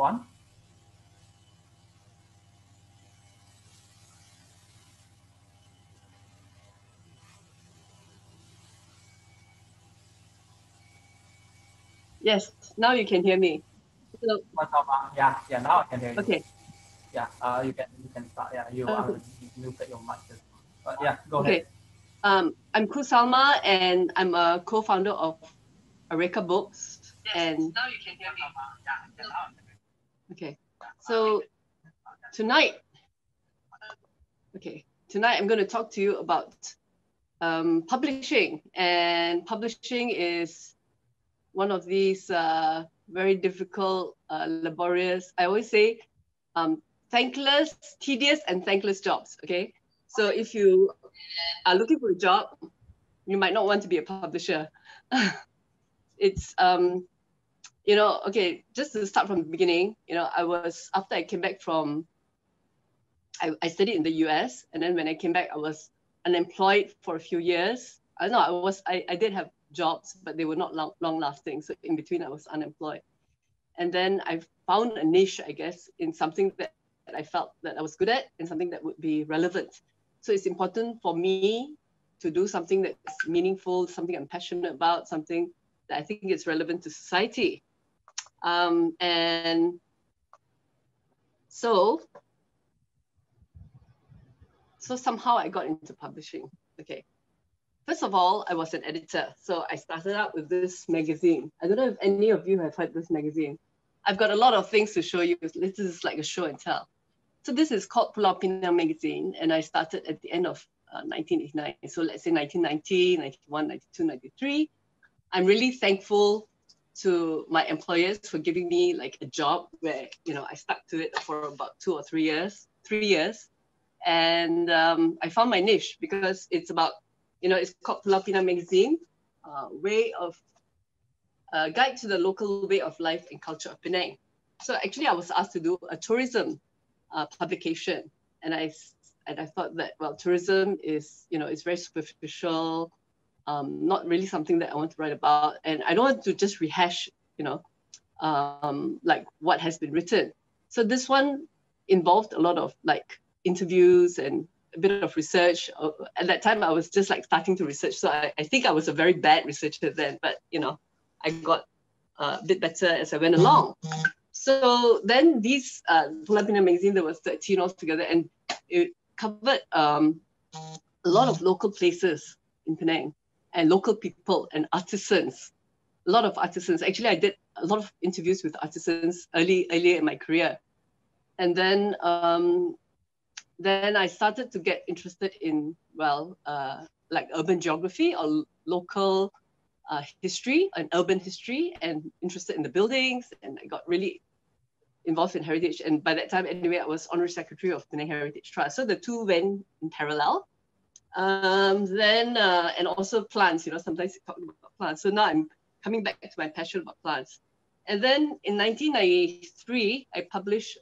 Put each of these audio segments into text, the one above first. on. Yes, now you can hear me. So, yeah, now I can hear you. Okay. Yeah, you can start. Yeah, you muted your mic. But yeah, go ahead. I'm Khoo Salma, and I'm a co-founder of Areca Books. And now you can hear me. Okay. So tonight I'm going to talk to you about publishing, and publishing is one of these very difficult, laborious, I always say, thankless, tedious, and thankless jobs, okay? So if you are looking for a job, you might not want to be a publisher. It's, you know, okay, just to start from the beginning, you know, after I came back from, I studied in the US, and then when I came back, I was unemployed for a few years. I did have jobs, but they were not long lasting. So in between, I was unemployed. And then I found a niche, I guess, in something that I felt that I was good at and something that would be relevant. So it's important for me to do something that's meaningful, something I'm passionate about, something that I think is relevant to society. And so somehow I got into publishing, okay. First of all, I was an editor. So I started out with this magazine. I don't know if any of you have heard this magazine. I've got a lot of things to show you. This is like a show and tell. So this is called Pulau Pinang Magazine. And I started at the end of 1989. So let's say 1990, 91, 92, 93. I'm really thankful to my employers for giving me like a job where, you know, I stuck to it for about 2 or 3 years, 3 years. And I found my niche because it's about, you know, it's called Pulau Pinang Magazine, Guide to the Local Way of Life and Culture of Penang. So actually, I was asked to do a tourism publication, and I thought that, well, tourism is, you know, it's very superficial, not really something that I want to write about, and I don't want to just rehash, you know, like what has been written. So this one involved a lot of like interviews and a bit of research. At that time, I was just like starting to research. So I think I was a very bad researcher then, but you know, I got a bit better as I went along. So then these Pulau Pinang Magazine, there was 13 altogether, and it covered a lot of local places in Penang and local people and artisans, a lot of artisans. Actually, I did a lot of interviews with artisans earlier in my career. And then I started to get interested in, well, like urban geography or local history and urban history, and interested in the buildings. And I got really involved in heritage. And by that time, anyway, I was Honorary Secretary of Penang Heritage Trust. So the two went in parallel. And also plants, you know, sometimes you talk about plants. So now I'm coming back to my passion about plants. And then in 1993, I published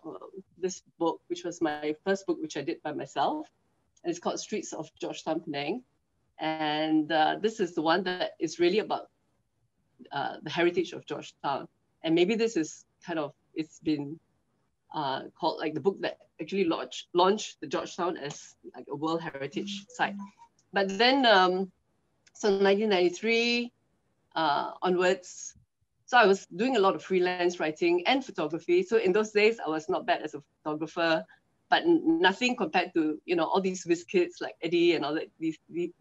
this book, which was my first book, which I did by myself. And it's called Streets of Georgetown Penang. And this is the one that is really about the heritage of Georgetown. And maybe this is kind of, it's been called like the book that actually launched the Georgetown as like a World Heritage Site. But then, so 1993 onwards, so I was doing a lot of freelance writing and photography. So in those days, I was not bad as a photographer, but nothing compared to, you know, all these whiz kids like Eddie and all that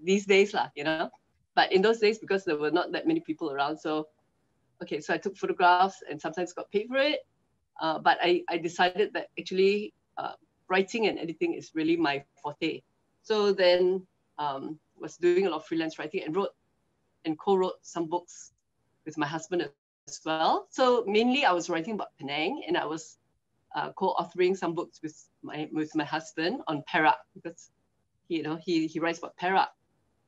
these days, lah, you know. But in those days, because there were not that many people around, so, okay, so I took photographs and sometimes got paid for it. But I decided that actually writing and editing is really my forte. So then was doing a lot of freelance writing and wrote and co-wrote some books with my husband as well. So mainly I was writing about Penang, and I was co-authoring some books with my husband on Perak, because you know he writes about Perak.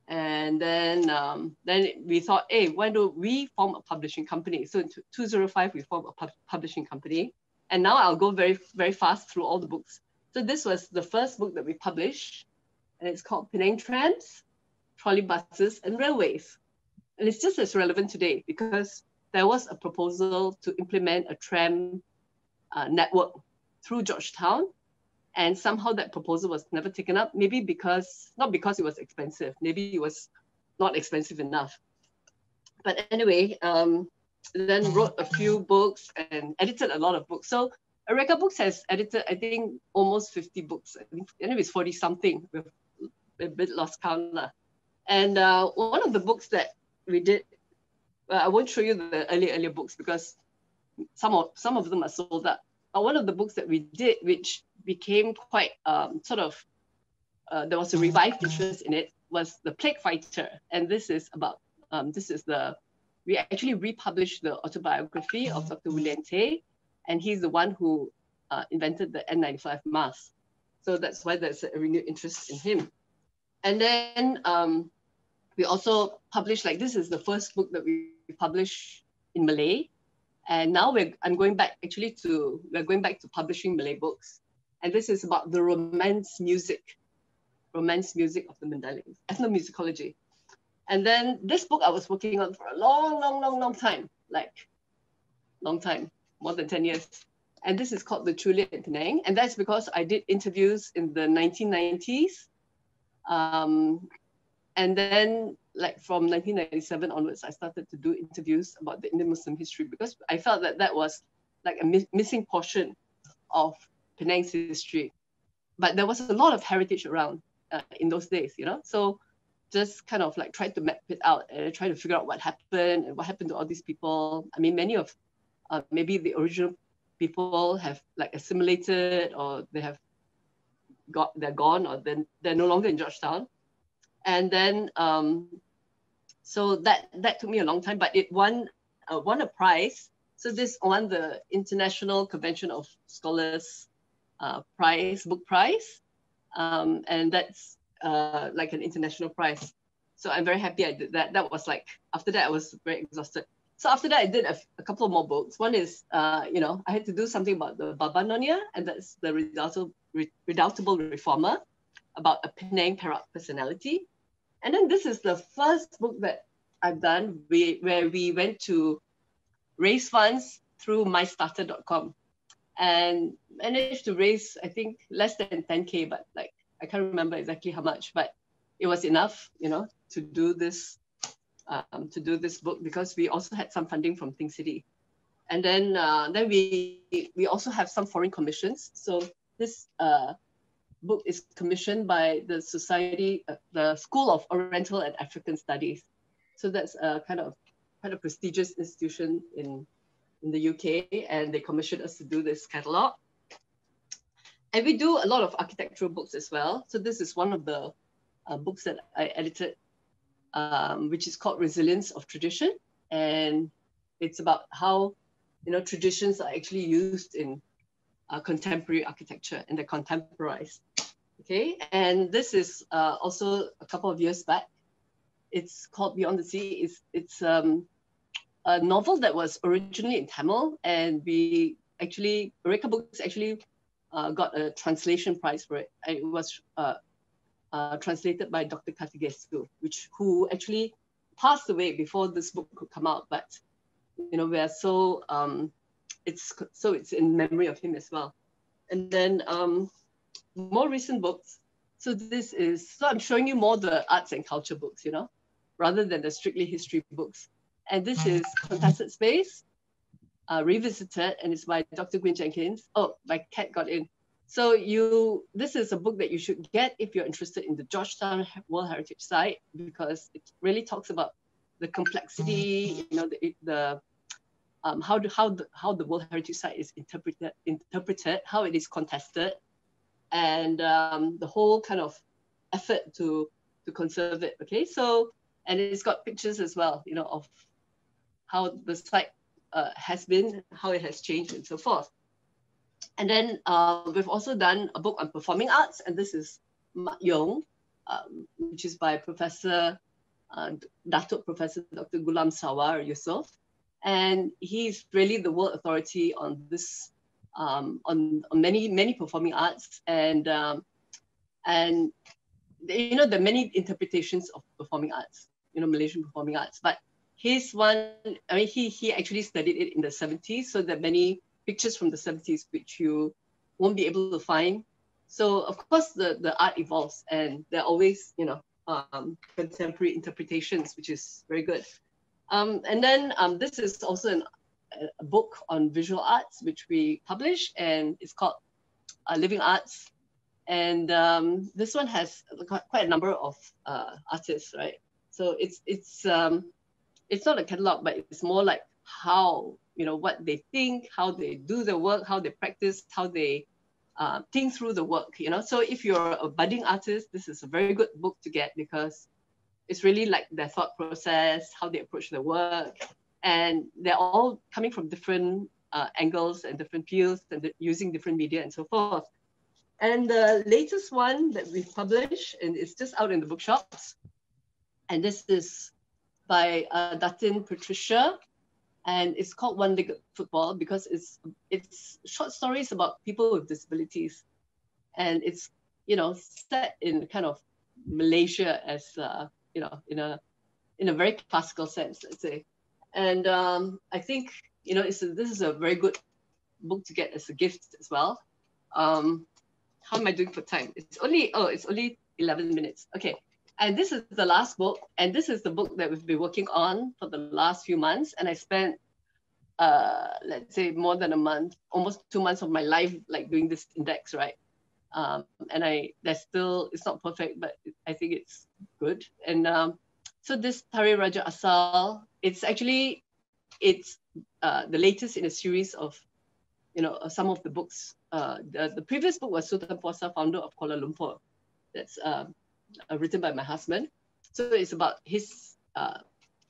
And then we thought, hey, why don't we form a publishing company? So in 2005 we formed a publishing company, and now I'll go very very fast through all the books. So this was the first book that we published, and it's called Penang Trams, Trolley Buses and Railways. And it's just as relevant today because there was a proposal to implement a tram network through Georgetown. And somehow that proposal was never taken up, maybe because, not because it was expensive, maybe it was not expensive enough. But anyway, then wrote a few books and edited a lot of books. So Areca Books has edited, I think, almost 50 books. I think it's 40 something, we've a bit lost count. And one of the books that we did, I won't show you the earlier books because some of them are sold up. But one of the books that we did, which became quite there was a revived interest in it, was The Plague Fighter. And this is about, we actually republished the autobiography of Dr. William Tay, and he's the one who invented the N95 mask. So that's why there's a renewed interest in him. And then we also published, like this is the first book that we published in Malay. And now we're going back to publishing Malay books. And this is about the romance music of the Mandalay, ethnomusicology. And then this book I was working on for a long time, more than 10 years. And this is called The Chulia in Penang. And that's because I did interviews in the 1990s. And then from 1997 onwards, I started to do interviews about the Indo-Muslim history because I felt that that was like a missing portion of Penang's history. But there was a lot of heritage around in those days, you know? So just kind of like tried to map it out and try to figure out what happened and what happened to all these people. I mean, many of, maybe the original people have like assimilated or they have they're gone or they're no longer in Georgetown. And then, so that took me a long time, but it won a prize. So this won the International Convention of Scholars prize, book prize. And that's like an international prize. So I'm very happy I did that. That was like, after that I was very exhausted. So after that I did a couple of more books. One is, I had to do something about the Baba Nonya, and that's the Redoubtable Reformer, about a Penang Perak personality. And then this is the first book that I've done where we went to raise funds through mystarter.com and managed to raise, I think, less than 10K, but like, I can't remember exactly how much, but it was enough, you know, to do this book because we also had some funding from Think City. And then we also have some foreign commissions. So this book is commissioned by the Society, the School of Oriental and African Studies. So that's a kind of prestigious institution in the UK, and they commissioned us to do this catalog. And we do a lot of architectural books as well. So this is one of the books that I edited, which is called Resilience of Tradition. And it's about how, you know, traditions are actually used in contemporary architecture, and they're contemporized. Okay, and this is also a couple of years back. It's called Beyond the Sea. It's a novel that was originally in Tamil, and we actually, Areca Books actually got a translation prize for it. It was translated by Dr. Katigasu, who actually passed away before this book could come out. But you know, we are so. It's in memory of him as well. And then more recent books. So I'm showing you more the arts and culture books, you know, rather than the strictly history books. And this is Contested Space, Revisited, and it's by Dr. Gwyn Jenkins. Oh, my cat got in. So this is a book that you should get if you're interested in the Georgetown World Heritage Site, because it really talks about the complexity, you know, how the World Heritage Site is interpreted, how it is contested, and the whole kind of effort to conserve it. Okay, so, and it's got pictures as well, you know, of how the site has been, how it has changed, and so forth. And then we've also done a book on performing arts, and this is Ma Yong, which is by Datuk Professor Dr. Gulam Sawar Yusof. And he's really the world authority on this, on many performing arts, and you know, there are many interpretations of performing arts, you know, Malaysian performing arts. But his one, I mean, he actually studied it in the 70s, so there are many pictures from the 70s, which you won't be able to find. So of course, the art evolves, and there are always, you know, contemporary interpretations, which is very good. And then this is also a book on visual arts, which we publish, and it's called Living Arts. And this one has quite a number of artists, right? So it's not a catalog, but it's more like how, you know, what they think, how they do the work, how they practice, how they think through the work, you know? So if you're a budding artist, this is a very good book to get, because it's really like their thought process, how they approach the work. And they're all coming from different angles and different fields and using different media and so forth. And the latest one that we've published, and it's just out in the bookshops, and this is by Datin Patricia, and it's called One Legged Football, because it's short stories about people with disabilities, and it's, you know, set in kind of Malaysia as you know, in a very classical sense, let's say. And I think, you know, this is a very good book to get as a gift as well. How am I doing for time? It's only 11 minutes. Okay. And this is the last book, and this is the book that we've been working on for the last few months. And I spent, let's say, more than a month, almost 2 months of my life, like doing this index, right? And it's not perfect, but I think it's good. And so this Tari Raja Asal, it's the latest in a series of, you know, some of the books. The previous book was Sultan Puasa, Founder of Kuala Lumpur. That's written by my husband. So it's about his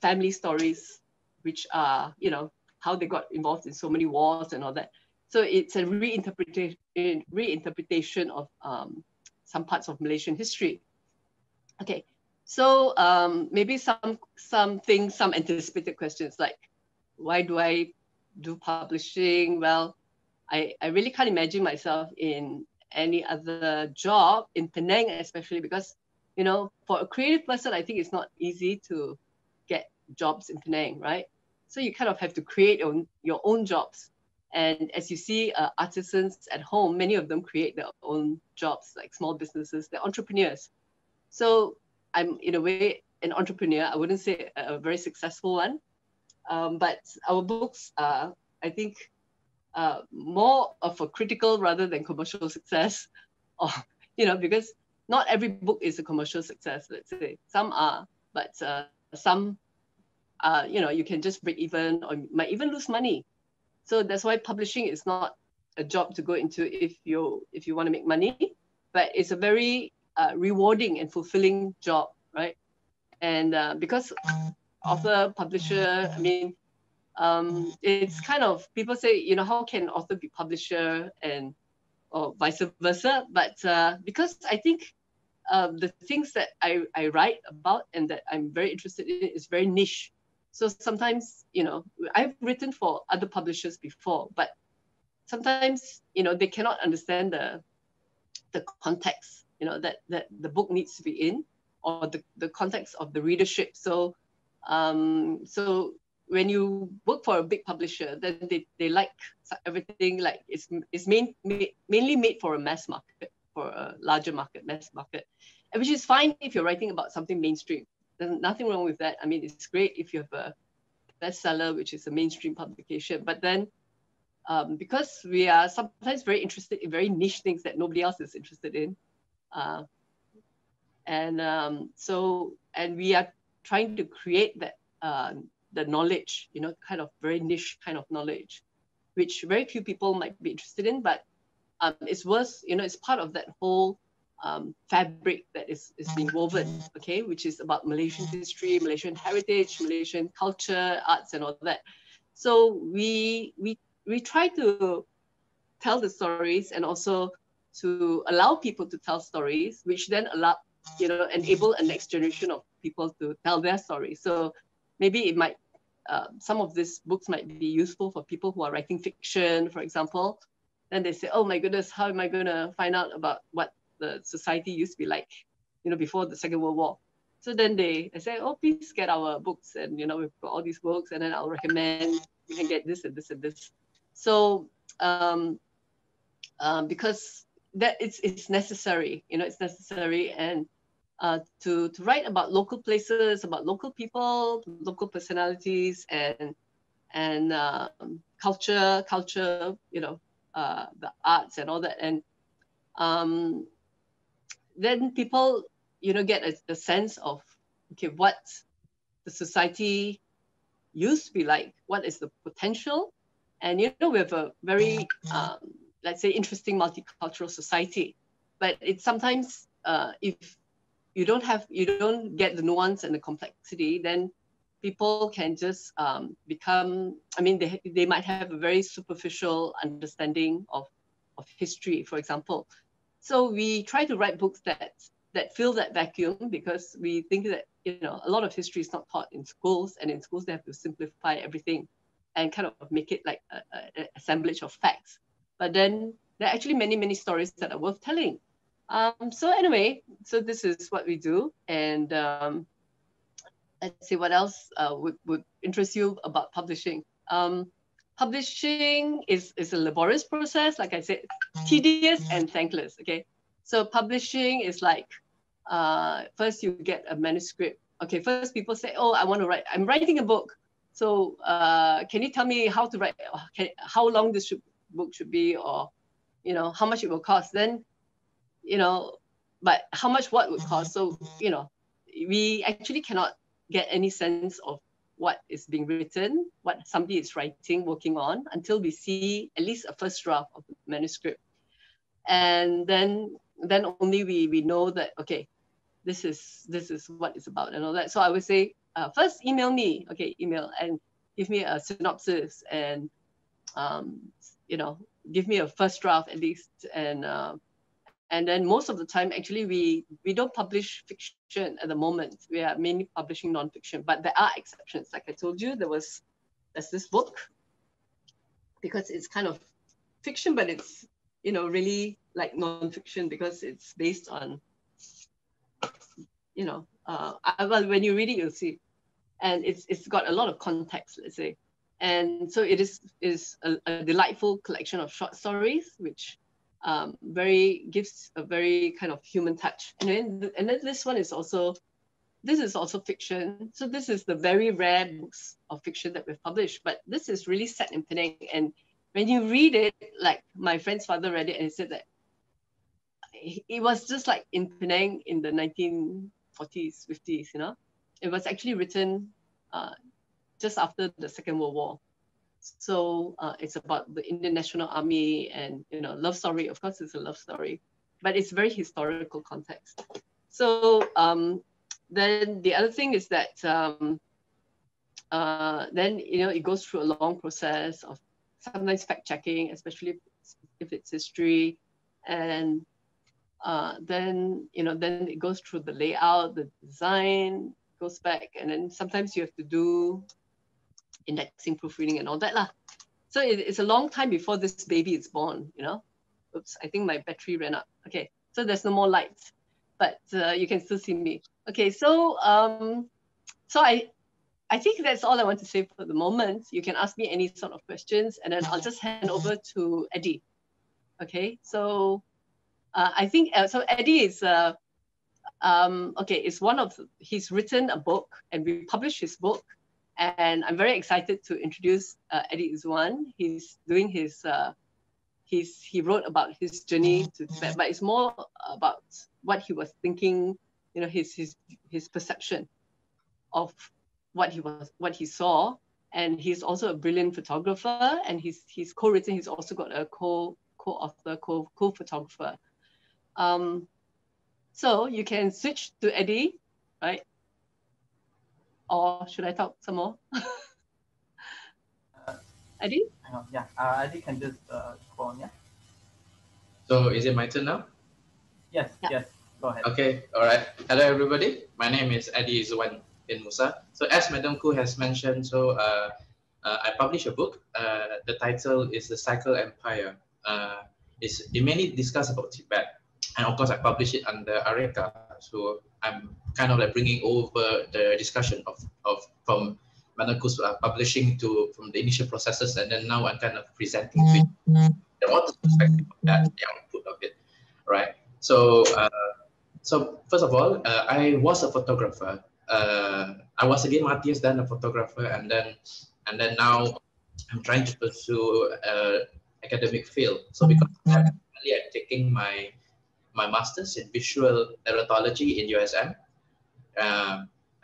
family stories, which are, you know, how they got involved in so many wars and all that. So it's a reinterpretation of some parts of Malaysian history. Okay, so maybe some anticipated questions like, why do I do publishing? Well, I really can't imagine myself in any other job, in Penang especially, because, you know, for a creative person, I think it's not easy to get jobs in Penang, right? So you kind of have to create your own jobs. And as you see, artisans at home, many of them create their own jobs, like small businesses, they're entrepreneurs. So I'm, in a way, an entrepreneur. I wouldn't say a very successful one, but our books are, I think, more of a critical rather than commercial success, or, you know, because not every book is a commercial success, let's say. Some are, but some, you know, you can just break even or you might even lose money. So that's why publishing is not a job to go into if you want to make money, but it's a very rewarding and fulfilling job, right? And because author, publisher, I mean, it's kind of, people say, you know, how can author be publisher and or vice versa? But because I think the things that I write about and that I'm very interested in is very niche. So sometimes, you know, I've written for other publishers before, but sometimes, you know, they cannot understand the context, you know, that the book needs to be in, or the context of the readership. So, so when you work for a big publisher, then they like everything, like it's mainly made for a mass market, for a larger market, mass market, which is fine if you're writing about something mainstream. There's nothing wrong with that. I mean, it's great if you have a bestseller, which is a mainstream publication, but then because we are sometimes very interested in very niche things that nobody else is interested in. And we are trying to create that, the knowledge, you know, kind of very niche kind of knowledge, which very few people might be interested in, but it's worth, you know, it's part of that whole fabric that is being woven, okay, which is about Malaysian history, Malaysian heritage, Malaysian culture, arts, and all that. So we try to tell the stories and also to allow people to tell stories, which then allow, you know, enable a next generation of people to tell their stories. So maybe it might, some of these books might be useful for people who are writing fiction, for example. Then they say, oh my goodness, how am I going to find out about what the society used to be like, you know, before the Second World War? So then they say, oh, please get our books. And, you know, we've got all these books, and then I'll recommend you can get this and this and this. So because that it's necessary, you know, it's necessary. And to write about local places, about local people, local personalities, and culture, you know, the arts and all that, and then people, you know, get a sense of, okay, what the society used to be like, what is the potential. And, you know, we have a very, let's say, interesting multicultural society, but it's sometimes, if you don't get the nuance and the complexity, then people can just become, I mean, they might have a very superficial understanding of history, for example. So we try to write books that fill that vacuum, because we think that, you know, a lot of history is not taught in schools, and in schools they have to simplify everything and kind of make it like an assemblage of facts. But then there are actually many, many stories that are worth telling. So anyway, so this is what we do. And let's see what else would interest you about publishing. Publishing is a laborious process, like I said, tedious and thankless, okay? So publishing is like, first you get a manuscript. Okay, first people say, oh, I want to write, I'm writing a book. So can you tell me how to write, how long this book should be, or, you know, how much it will cost? Then, you know, but how much what would cost? So, you know, we actually cannot get any sense of what is being written, what somebody is writing, working on, until we see at least a first draft of the manuscript. And then only we know that, okay, this is what it's about and all that. So I would say, first email me, okay, email, and give me a synopsis, and you know, give me a first draft at least. And and then most of the time, actually, we don't publish fiction at the moment. We are mainly publishing nonfiction, but there are exceptions. Like I told you, there's this book, because it's kind of fiction, but it's, you know, really like nonfiction, because it's based on, you know, well, when you read it, you'll see, and it's got a lot of context, let's say, and so it is a delightful collection of short stories, which gives a very kind of human touch. And then this one is also, this is also fiction. So this is the very rare books of fiction that we've published, but this is really set in Penang. And when you read it, like my friend's father read it, and he said that it was just like in Penang in the 1940s, 50s, you know. It was actually written just after the Second World War. So it's about the Indian National Army, and, you know, love story. Of course, it's a love story, but it's very historical context. So then the other thing is that then, you know, it goes through a long process of sometimes fact-checking, especially if it's history, and then, you know, then it goes through the layout, the design, goes back, and then sometimes you have to do indexing, proofreading, and all that lah. So it's a long time before this baby is born, you know. Oops, I think my battery ran out. Okay, so there's no more lights, but you can still see me. Okay, so I think that's all I want to say for the moment. You can ask me any sort of questions, and then I'll just hand over to Eddie. Okay, so I think, so Eddie is, is one of, he's written a book, and we published his book. And I'm very excited to introduce Eddie Izzuan. He's doing his, he wrote about his journey to Tibet, but it's more about what he was thinking, you know, his perception of what he saw. And he's also a brilliant photographer, and he's co-written. He's also got a co-author, co-photographer. So you can switch to Eddie, right? Or should I talk some more? Eddie? Yeah, Eddie can just go on, yeah? So is it my turn now? Yes, yeah. Yes, go ahead. Okay, all right. Hello, everybody. My name is Eddie Izzuan bin Musa. So as Madam Khoo has mentioned, so I published a book. The title is The Cycle Empire. It mainly discusses about Tibet. And of course, I published it under Areca. So I'm kind of like bringing over the discussion of from Manakus publishing to from the initial processes, and then now I'm kind of presenting to you the author's perspective of that, the output of it, right? So, so first of all, I was a photographer. I was a game artist, then a photographer, and then now I'm trying to pursue academic field. So because currently I'm taking my master's in visual narratology in USM.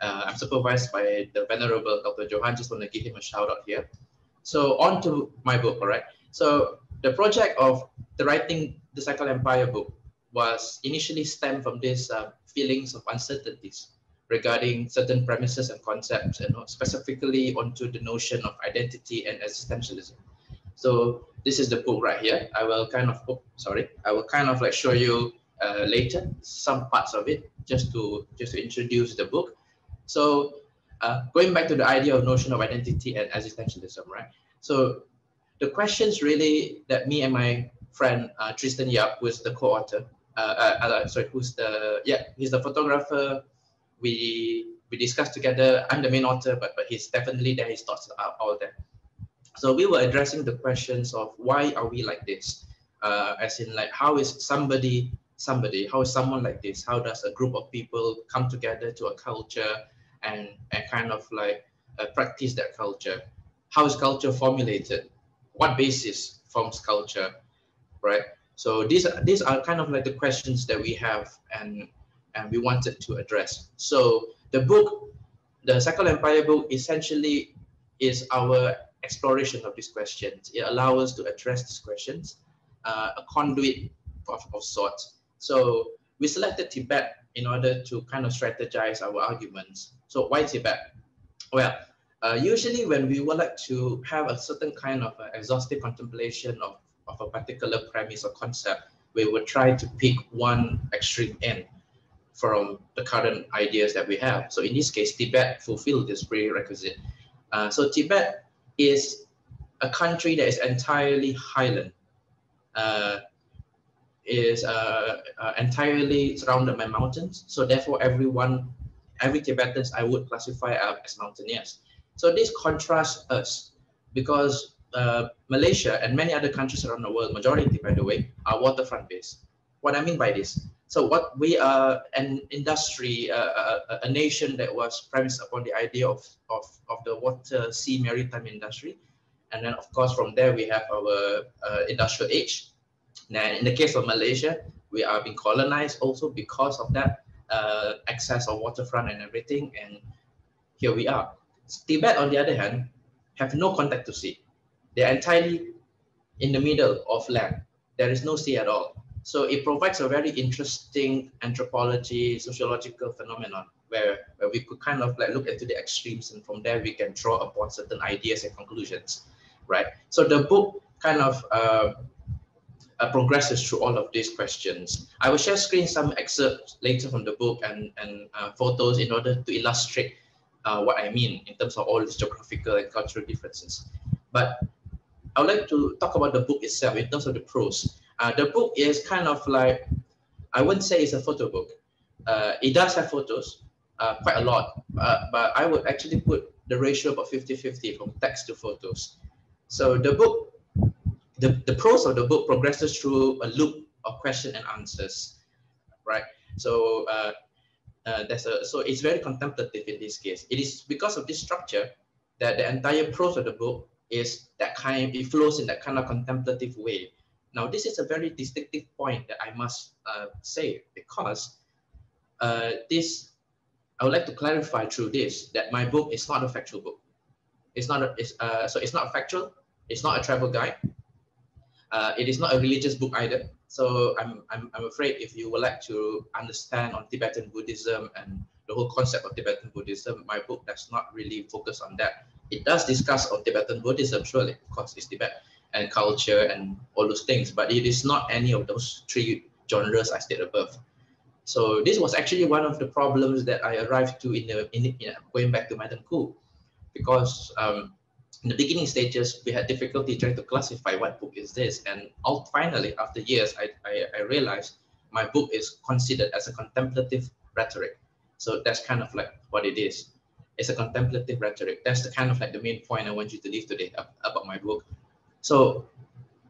I'm supervised by the venerable Dr. Johan. Just want to give him a shout out here. So on to my book, all right? So the project of the writing The Cycle Empire book was initially stemmed from these feelings of uncertainties regarding certain premises and concepts, and specifically onto the notion of identity and existentialism. So this is the book right here. I will kind of like show you later some parts of it just to introduce the book. So going back to the idea of notion of identity and existentialism, right? So the questions really that me and my friend Tristan Yap, who is the co-author, he's the photographer. We discussed together. I'm the main author, but he's definitely there. His thoughts are all there. So we were addressing the questions of why are we like this? As in, like, how is somebody, how is someone like this? How does a group of people come together to a culture and kind of like practice that culture? How is culture formulated? What basis forms culture, right? So these are kind of like the questions that we have and we wanted to address. So the book, the Cycle Empire book, essentially is our exploration of these questions. It allows us to address these questions, a conduit of sorts. So we selected Tibet in order to kind of strategize our arguments. So why Tibet? Well, usually when we would like to have a certain kind of exhaustive contemplation of a particular premise or concept, we would try to pick one extreme end from the current ideas that we have. So in this case, Tibet fulfilled this prerequisite. So Tibet is a country that is entirely highland, entirely surrounded by mountains. So therefore, every Tibetans I would classify as mountaineers. So this contrasts us because Malaysia and many other countries around the world, majority by the way, are waterfront based. What I mean by this, so what we are an industry, a nation that was premised upon the idea of the water, sea, maritime industry. And then of course, from there we have our industrial age. Now, in the case of Malaysia, we are being colonized also because of that excess of waterfront and everything. And here we are. Tibet, on the other hand, have no contact to sea. They are entirely in the middle of land. There is no sea at all. So it provides a very interesting anthropology, sociological phenomenon where we could kind of like look into the extremes, and from there we can draw upon certain ideas and conclusions, right? So the book kind of progresses through all of these questions. I will share screen some excerpts later from the book and photos in order to illustrate what I mean in terms of all these geographical and cultural differences. But I would like to talk about the book itself in terms of the prose. The book is kind of like, I wouldn't say it's a photo book. It does have photos, quite a lot, but I would actually put the ratio about 50-50 from text to photos. So the book, the prose of the book progresses through a loop of question and answers, right? So so it's very contemplative in this case. It is because of this structure that the entire prose of the book is that kind, it flows in that kind of contemplative way. Now, this is a very distinctive point that I must say, because I would like to clarify through this that my book is not a factual book. It's not factual. It's not a travel guide. It is not a religious book either. So I'm afraid if you would like to understand on Tibetan Buddhism and the whole concept of Tibetan Buddhism, my book does not really focus on that. It does discuss on Tibetan Buddhism, surely, of course, it's Tibet and culture and all those things, but it is not any of those three genres I stated above. So this was actually one of the problems that I arrived to in going back to Madam Khoo, because in the beginning stages, we had difficulty trying to classify what book is this. And finally, after years, I realized my book is considered as a contemplative rhetoric. So that's kind of like what it is. It's a contemplative rhetoric. That's the kind of like the main point I want you to leave today about my book. So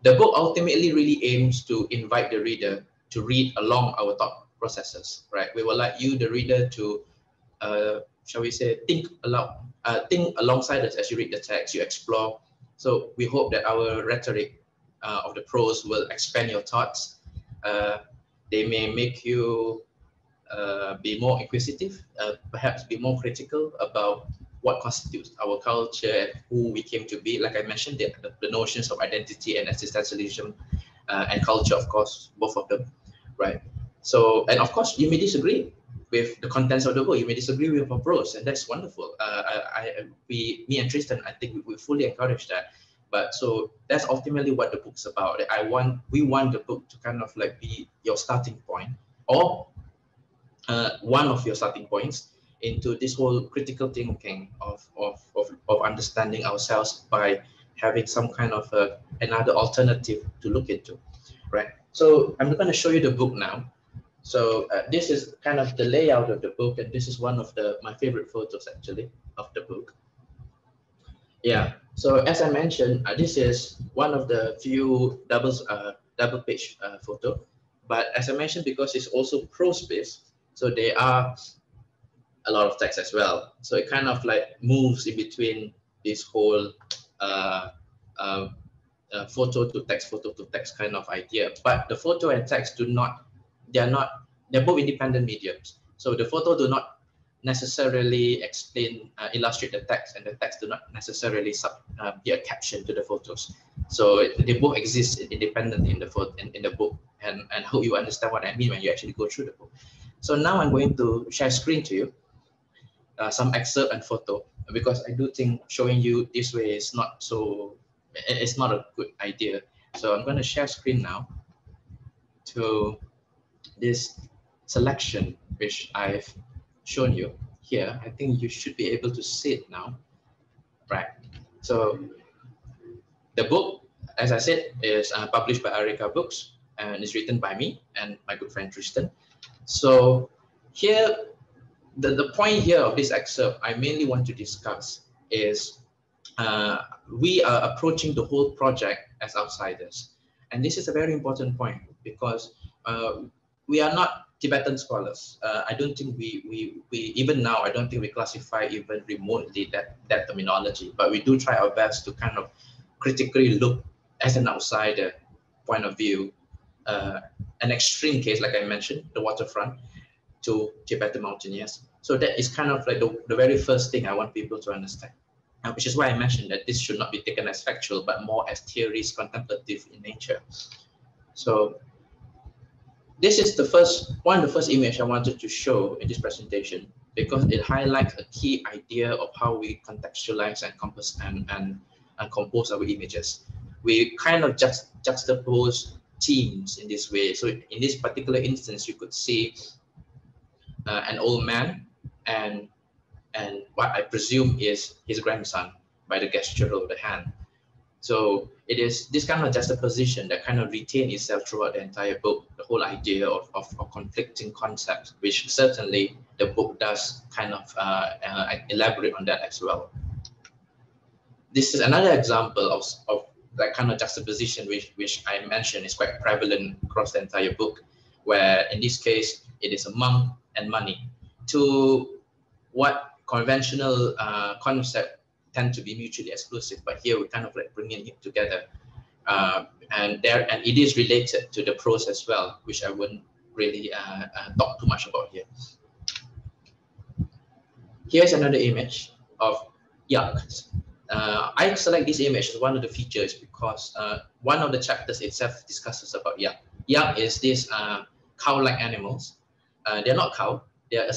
the book ultimately really aims to invite the reader to read along our thought processes, right? We would like you, the reader, to, shall we say, think alongside us as you read the text, you explore. So we hope that our rhetoric of the prose will expand your thoughts. They may make you be more inquisitive, perhaps be more critical about what constitutes our culture and who we came to be. Like I mentioned, the notions of identity and existentialism and culture, of course, both of them, right? So, and of course, you may disagree with the contents of the book. You may disagree with our prose, and that's wonderful. Me and Tristan, I think we fully encourage that. But so that's ultimately what the book's about. We want the book to kind of like be your starting point, or one of your starting points into this whole critical thinking of understanding ourselves by having some kind of another alternative to look into, right? So I'm going to show you the book now. So this is kind of the layout of the book, and this is one of my favorite photos actually of the book. Yeah. So as I mentioned, this is one of the few double page photo, but as I mentioned, because it's also prose based, so there are a lot of text as well. So it kind of like moves in between this whole photo to text kind of idea. But the photo and text they're both independent mediums. So the photo do not necessarily illustrate the text, and the text do not necessarily be a caption to the photos. So they both exist independently in the book, and hope you understand what I mean when you actually go through the book. So now I'm going to share screen to you, some excerpt and photo, because I do think showing you this way is it's not a good idea. So I'm going to share screen now to this selection, which I've shown you here. I think you should be able to see it now, right? So the book, as I said, is published by Areca Books, and it's written by me and my good friend Tristan. So here, the point here of this excerpt I mainly want to discuss is we are approaching the whole project as outsiders. And this is a very important point, because we are not Tibetan scholars. I don't think we even now, I don't think we classify even remotely that terminology, but we do try our best to kind of critically look as an outsider point of view, an extreme case, like I mentioned, the waterfront, to Tibetan mountaineers. So that is kind of like the very first thing I want people to understand, which is why I mentioned that this should not be taken as factual, but more as theories, contemplative in nature. So this is the first image I wanted to show in this presentation, because it highlights a key idea of how we contextualize and compass and compose our images. We kind of juxtapose themes in this way. So in this particular instance, you could see an old man and what I presume is his grandson by the gesture of the hand. So it is this kind of juxtaposition that kind of retains itself throughout the entire book, the whole idea of conflicting concepts, which certainly the book does kind of elaborate on that as well. This is another example of that kind of juxtaposition, which I mentioned is quite prevalent across the entire book, where in this case, it is a monk and money, to what conventional concept tend to be mutually exclusive, but here we kind of like bringing it together, and it is related to the prose as well, which I wouldn't really talk too much about here. Here's another image of yucks. I select this image as one of the features because one of the chapters itself discusses about yuck. Yuck is these cow-like animals. They're not cow. They're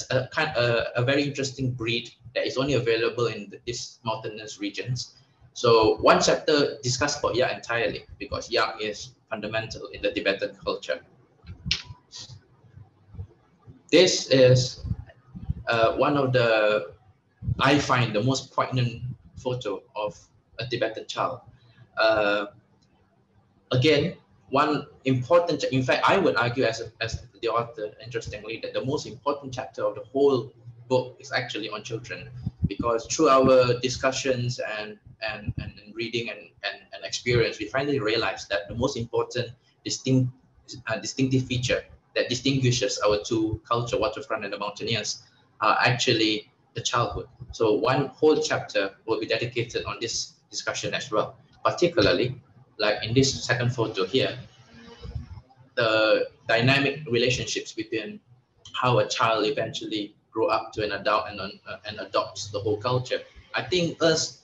a very interesting breed that is only available in these mountainous regions. So one chapter discussed about yak entirely, because yak is fundamental in the Tibetan culture. This is one of the, I find, the most poignant photo of a Tibetan child. Again, one important, in fact, I would argue as the author, interestingly, that the most important chapter of the whole book is actually on children, because through our discussions and reading and experience, we finally realized that the most important distinctive feature that distinguishes our two culture, waterfront and the mountaineers, are actually the childhood. So one whole chapter will be dedicated on this discussion as well, particularly like in this second photo here, the dynamic relationships between how a child eventually grows up to an adult and adopts the whole culture. I think us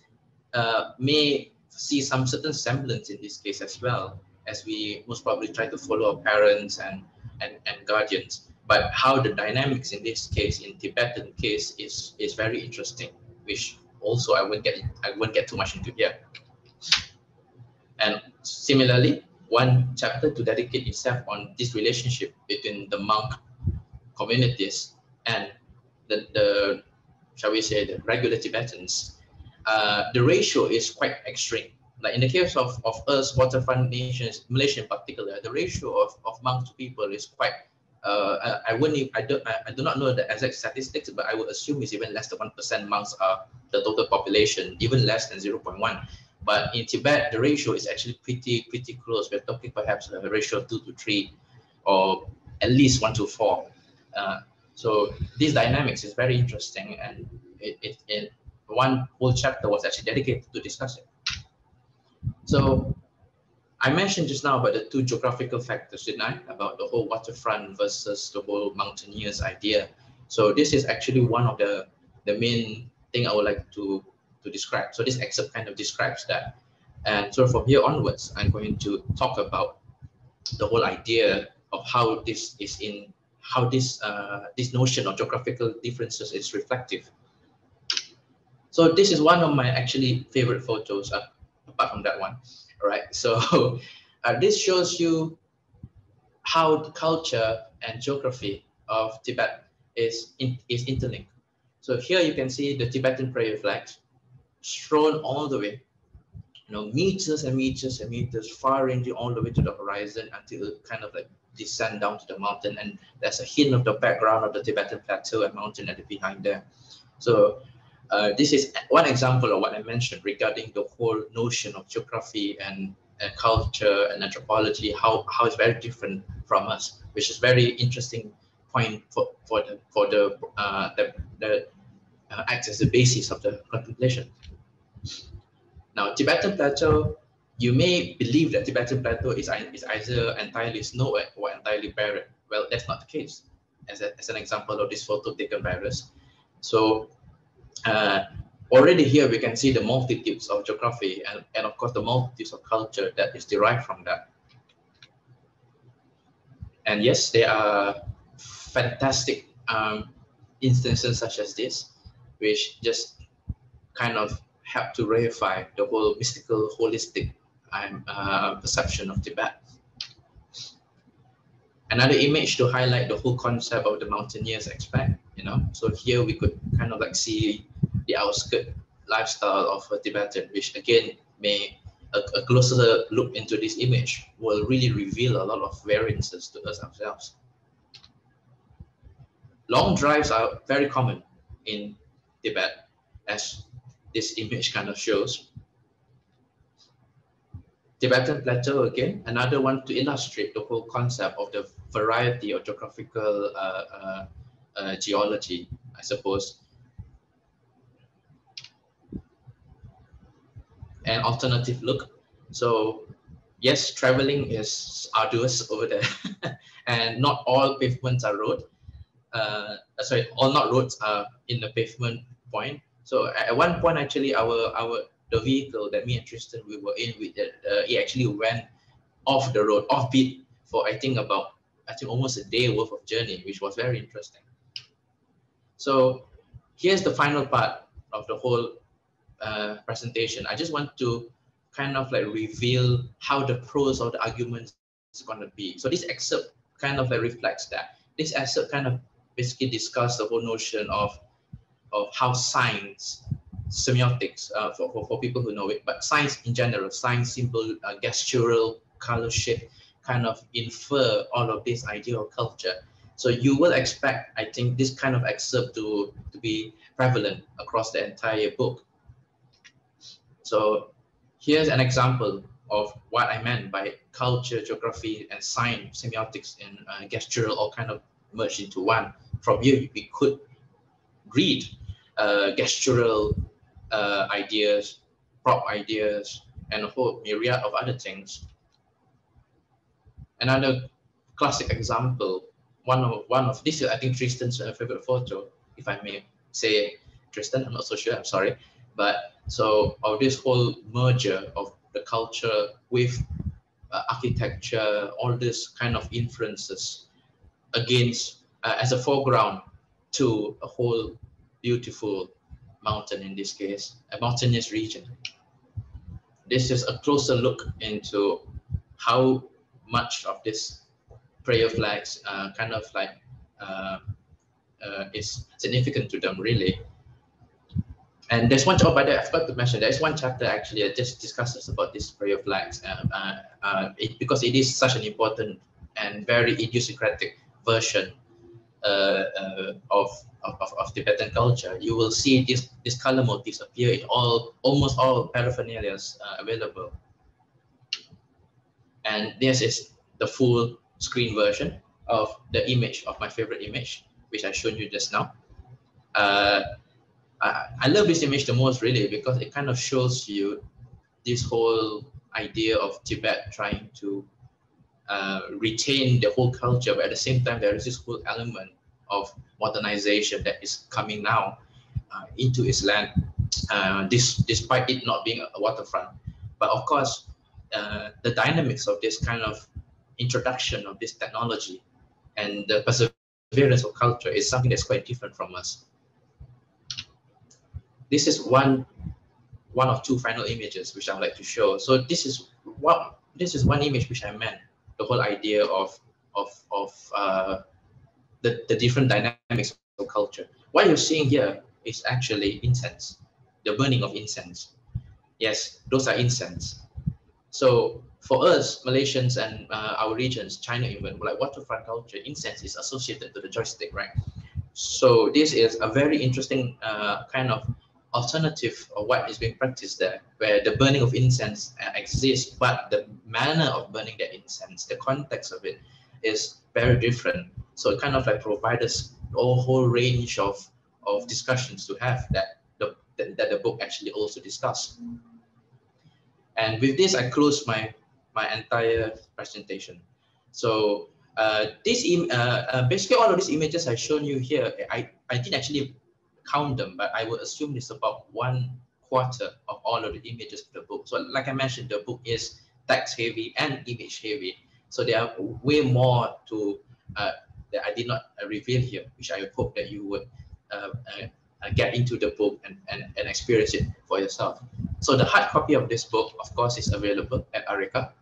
may see some certain semblance in this case as well, as we most probably try to follow our parents and guardians. But how the dynamics in this case, in Tibetan case, is very interesting, which also I won't get too much into here. And similarly, one chapter to dedicate itself on this relationship between the monk communities and the shall we say, the regular Tibetans. The ratio is quite extreme. Like in the case of us, waterfront nations, Malaysia in particular, the ratio of monks to people is quite, I do not know the exact statistics, but I would assume it's even less than 1%. Monks are the total population, even less than 0.1. But in Tibet, the ratio is actually pretty close. We're talking perhaps a ratio 2 to 3, or at least 1 to 4. So these dynamics is very interesting, and it one whole chapter was actually dedicated to discuss it. So I mentioned just now about the two geographical factors, didn't I? About the whole waterfront versus the whole mountaineers idea. So this is actually one of the main thing I would like to describe. So this excerpt kind of describes that. And so from here onwards, I'm going to talk about the whole idea of how this is in, how this, this notion of geographical differences is reflective. So this is one of my actually favorite photos, apart from that one. All right, so this shows you how the culture and geography of Tibet is interlinked. So here you can see the Tibetan prayer flags thrown all the way, you know, meters and meters and meters, far ranging all the way to the horizon until it kind of like descend down to the mountain. And there's a hint of the background of the Tibetan plateau and mountain at the behind there. So this is one example of what I mentioned regarding the whole notion of geography and culture and anthropology, how it's very different from us, which is very interesting point for the acts as the basis of the contemplation. Now, Tibetan plateau, you may believe that Tibetan plateau is either entirely snow or entirely barren. Well, that's not the case, as an example of this photo taken by us. So already here we can see the multitudes of geography and of course the multitudes of culture that is derived from that. And yes, there are fantastic instances such as this, which just kind of help to reify the whole mystical, holistic perception of Tibet. Another image to highlight the whole concept of the mountaineers aspect, you know. So here we could kind of like see the outskirt lifestyle of a Tibetan, which again may a closer look into this image will really reveal a lot of variances to us ourselves. Long drives are very common in Tibet, as this image kind of shows. Tibetan plateau again, another one to illustrate the whole concept of the variety of geographical geology, I suppose. An alternative look. So yes, traveling is arduous over there, and not all pavements are road. Sorry, all not roads are in the pavement point. So at one point, actually, the vehicle that me and Tristan we were in with, it actually went off the road, off beat for I think almost a day worth of journey, which was very interesting. So here's the final part of the whole presentation. I just want to kind of like reveal how the prose of the arguments is going to be. So this excerpt kind of like reflects that. This excerpt kind of basically discusses the whole notion of how science, semiotics for people who know it, but science in general, science, symbol, gestural, color shift, kind of infer all of this idea of culture. So you will expect, I think, this kind of excerpt to be prevalent across the entire book. So here's an example of what I meant by culture, geography, and sign semiotics and gestural all kind of merged into one. From here, we could read gestural ideas, prop ideas, and a whole myriad of other things. Another classic example, one of this is, I think, Tristan's favorite photo, if I may say, Tristan, I'm not so sure, I'm sorry. But so of this whole merger of the culture with architecture, all this kind of influences against as a foreground to a whole beautiful mountain, in this case, a mountainous region. This is a closer look into how much of this prayer flags kind of like is significant to them, really. And there's one, oh, by the way, I forgot to mention, there's one chapter actually that just discusses about this prayer flags because it is such an important and very idiosyncratic version of Tibetan culture. You will see this color motifs appear in almost all paraphernalias available. And this is the full screen version of the image of my favorite image, which I showed you just now. I love this image the most, really, because it kind of shows you this whole idea of Tibet trying to retain the whole culture, but at the same time there is this whole element of modernization that is coming now into its land, despite it not being a waterfront. But of course, the dynamics of this kind of introduction of this technology and the perseverance of culture is something that's quite different from us. This is one of two final images which I'd like to show. So this is one image which I meant, the whole idea of the different dynamics of culture. What you're seeing here is actually incense, the burning of incense. Yes, those are incense. So for us, Malaysians and our regions, China even, like waterfront culture, incense is associated to the joystick, right? So this is a very interesting kind of alternative of what is being practiced there, where the burning of incense exists, but the manner of burning the incense, the context of it, is very different. So it kind of like provides a whole range of discussions to have that the book actually also discussed. And with this, I close my entire presentation. So basically all of these images I've shown you here, I didn't actually count them, but I would assume it's about 1/4 of all of the images of the book. So like I mentioned, the book is text heavy and image heavy. So there are way more to that I did not reveal here, which I hope that you would get into the book and experience it for yourself. So the hard copy of this book, of course, is available at Areca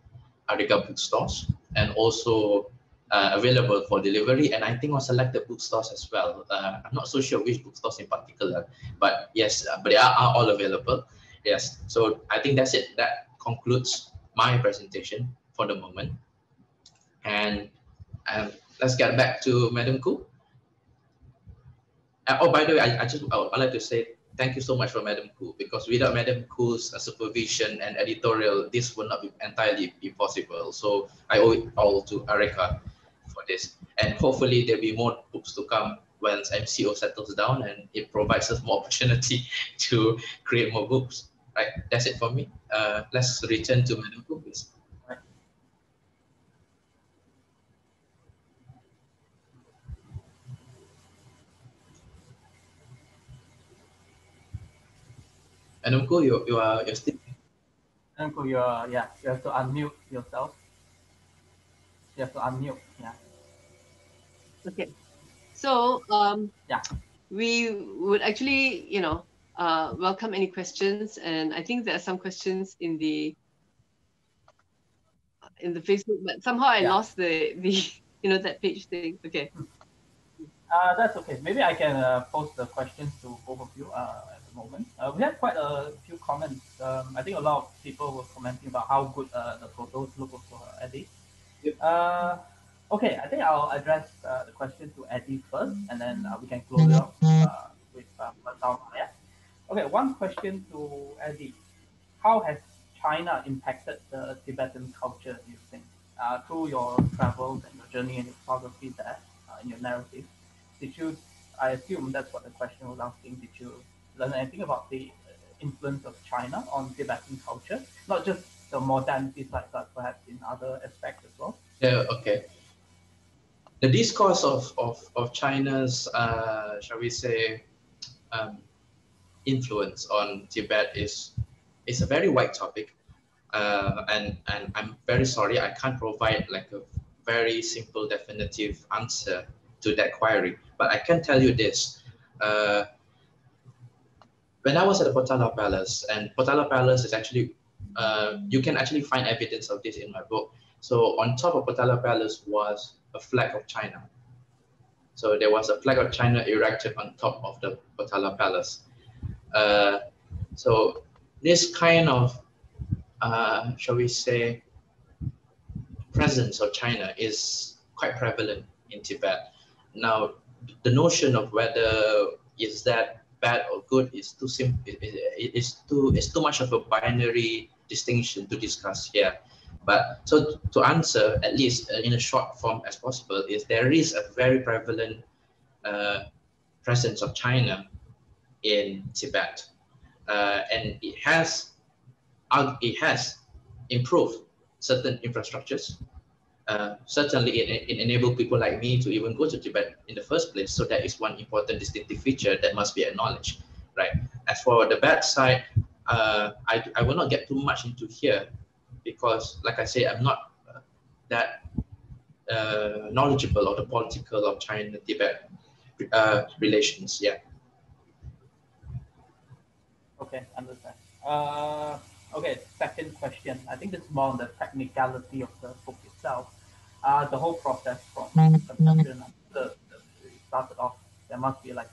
bookstores, and also available for delivery, and I think on selected bookstores as well. I'm not so sure which bookstores in particular, but yes, but they are all available. Yes, so I think that's it. That concludes my presentation for the moment, and let's get back to Madam Khoo. Oh, by the way, I'd like to say thank you so much for Madam Khoo, because without Madam Khoo's supervision and editorial, this would not be entirely possible. So I owe it all to Areca for this, and hopefully there'll be more books to come once MCO settles down and it provides us more opportunity to create more books. Right, that's it for me. Let's return to Madam Khoo, please. Right. Madam Khoo, you're still. Madam Khoo, yeah. You have to unmute yourself. You have to unmute. Yeah. Okay, so yeah, we would actually, you know, welcome any questions, and I think there are some questions in the Facebook, but somehow I lost the you know, that page thing. Okay. That's okay. Maybe I can post the questions to both of you at the moment. We have quite a few comments. I think a lot of people were commenting about how good the photos look also, Eddie. Yep. Okay, I think I'll address the question to Eddie first, and then we can close it up with Matthias. Okay, one question to Eddie. How has China impacted the Tibetan culture, do you think? Through your travels and your journey and ethnography there, in your narrative, did you, I assume that's what the question was asking, did you learn anything about the influence of China on Tibetan culture? Not just the modernity side, but perhaps in other aspects as well? Yeah, okay. The discourse of China's, shall we say, influence on Tibet is a very wide topic. And I'm very sorry, I can't provide like a very simple definitive answer to that query. But I can tell you this. When I was at the Potala Palace, and Potala Palace is actually, you can actually find evidence of this in my book. So on top of Potala Palace was a flag of China. So there was a flag of China erected on top of the Potala Palace. So this kind of shall we say, presence of China is quite prevalent in Tibet. Now, the notion of whether is that bad or good is too simple. It's too much of a binary distinction to discuss here. But so to answer, at least in a short form as possible, is there is a very prevalent presence of China in Tibet, and it has improved certain infrastructures, certainly it enabled people like me to even go to Tibet in the first place. So that is one important distinctive feature that must be acknowledged, right? As for the bad side, I will not get too much into here because, like I say, I'm not that knowledgeable of the political of China-Tibet relations, yeah. Okay, understand. Okay, second question. I think it's more on the technicality of the book itself. The whole process from conception until it started off, there must be like,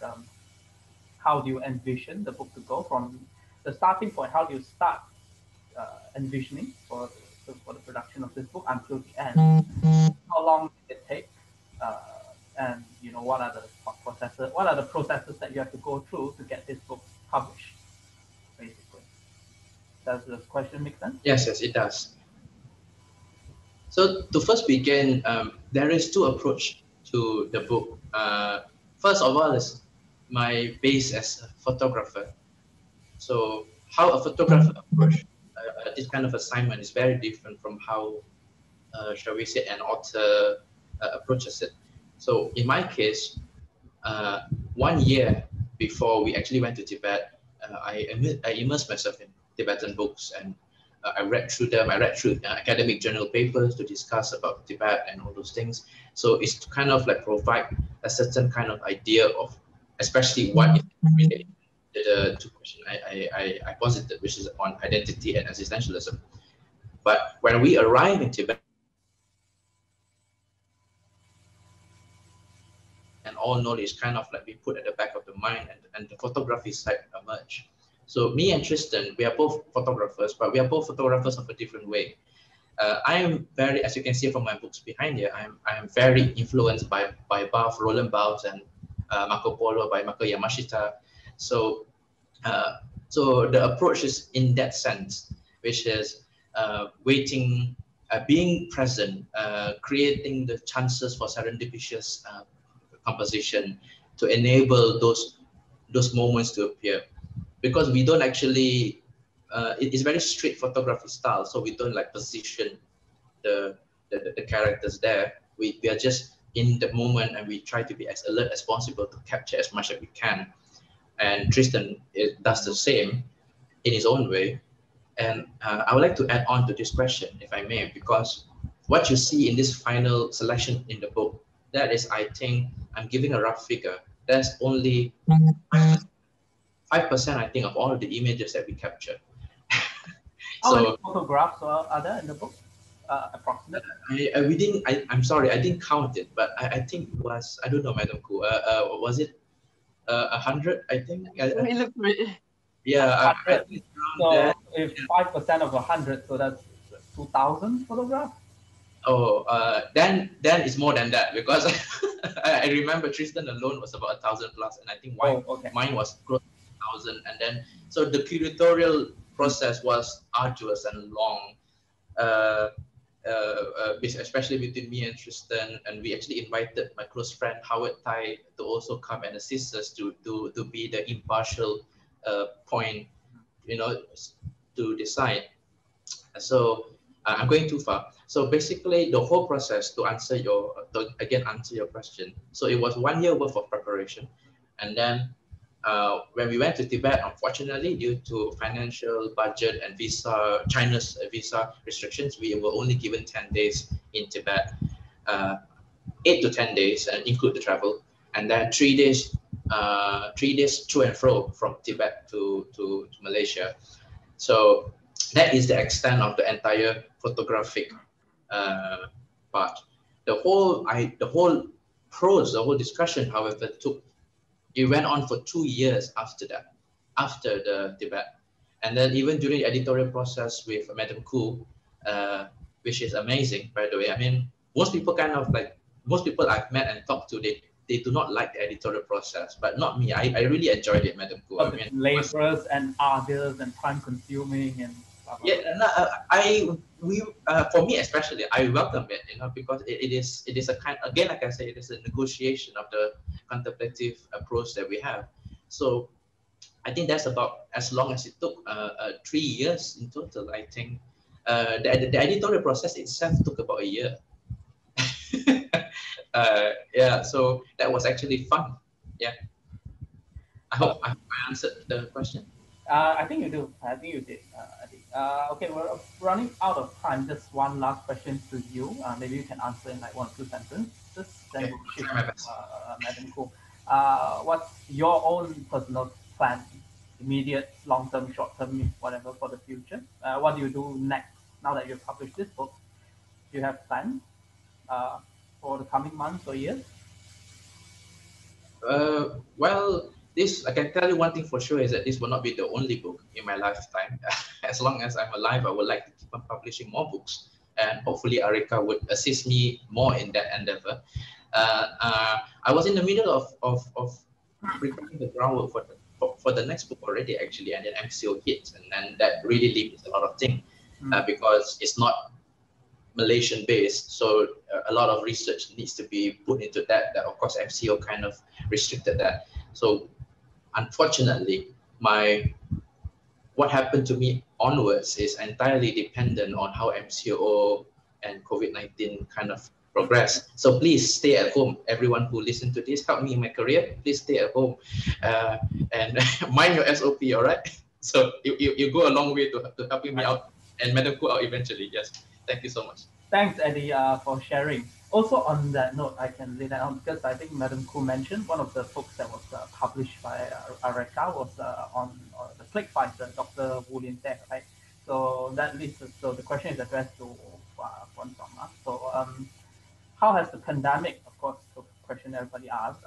how do you envision the book to go from the starting point? How do you start envisioning for the production of this book until the end? How long did it take? And you know, what are the processes that you have to go through to get this book published? Does this question make sense? Yes, yes, it does. So to first begin, there is two approaches to the book. First of all is my base as a photographer. So how a photographer approaches this kind of assignment is very different from how, shall we say, an author approaches it. So in my case, 1 year before we actually went to Tibet, I immersed myself in Tibetan books, and I read through them. I read through academic journal papers to discuss about Tibet and all those things. So it's to kind of like provide a certain kind of idea of, especially what is related to the two questions I posited, which is on identity and existentialism. But when we arrive in Tibet, and all knowledge kind of like we put at the back of the mind, and the photography side emerge. So me and Tristan, we are both photographers, but we are both photographers of a different way. I am very, as you can see from my books behind here, I am very influenced by Barth, Roland Barthes, and Marco Polo by Mako Yamashita. So, so the approach is in that sense, which is waiting, being present, creating the chances for serendipitous composition to enable those moments to appear, because we don't actually it's very strict photography style, so we don't like position the characters there. We are just in the moment, and we try to be as alert as possible to capture as much as we can. And Tristan does the same in his own way. And I would like to add on to this question, if I may, because what you see in this final selection in the book, that is, I think, I'm giving a rough figure. That's only 5%, I think, of all of the images that we captured. How many photographs are there in the book, approximately? I'm sorry, I didn't count it, but I think it was, I don't know, Madam Khoo, was it 100, I think? Yeah, I think around so there. If 5% of 100, so that's 2,000 photographs? Oh, then it's more than that, because I remember Tristan alone was about 1,000+, and I think mine was close to 1,000. And then, so the curatorial process was arduous and long, especially between me and Tristan. And we actually invited my close friend Howard Tai to also come and assist us to be the impartial point, you know, to decide. So I'm going too far. So basically, the whole process, to answer your, answer your question. So it was 1 year worth of preparation. And then when we went to Tibet, unfortunately, due to financial budget and visa, China's visa restrictions, we were only given 10 days in Tibet, 8 to 10 days, and include the travel. And then 3 days to and fro from Tibet to Malaysia. So that is the extent of the entire photographic part. The whole discussion, however, it went on for 2 years after that, after the Tibet. And then even during the editorial process with Madam Khoo, which is amazing, by the way. I mean, most people I've met and talked to, they do not like the editorial process, but not me. I really enjoyed it, Madam Khoo. I mean, laborers and others and time-consuming and stuff. Yeah, and for me especially, I welcome it, you know, because it is a kind, again, like I say, it is a negotiation of the contemplative approach that we have. So I think that's about as long as it took, 3 years in total. I think the editorial process itself took about a year. Yeah, so that was actually fun. Yeah, I hope I answered the question. I think you do. I think you did. Okay, we're running out of time. Just one last question to you. Maybe you can answer in like 1 or 2 sentences. Then okay, we'll shift to Madam Khoo. What's your own personal plan, immediate, long-term, short-term, whatever, for the future? What do you do next now that you've published this book? Do you have plans for the coming months or years? Well, I can tell you one thing for sure, is that this will not be the only book in my lifetime. As long as I'm alive, I would like to keep on publishing more books, and hopefully Areca would assist me more in that endeavor. I was in the middle of preparing the groundwork for the next book already, actually, and then MCO hit, and then that really limits a lot of things, because it's not Malaysian based, so a lot of research needs to be put into that. That, of course, MCO kind of restricted that. So unfortunately, what happened to me onwards is entirely dependent on how MCO and COVID-19 kind of progress. So please stay at home. Everyone who listened to this, help me in my career. Please stay at home and mind your SOP. All right. So you go a long way to helping me out and Madam Khoo out eventually. Yes. Thank you so much. Thanks, Eddie, for sharing. Also, on that note, I can lay that on, because I think Madam Khoo mentioned one of the books that was published by Areca was on The Plague Fighter, Dr. William Tay, right? So that leads to, so the question is addressed to Puan Salma. So how has the pandemic, of course, the question everybody asks,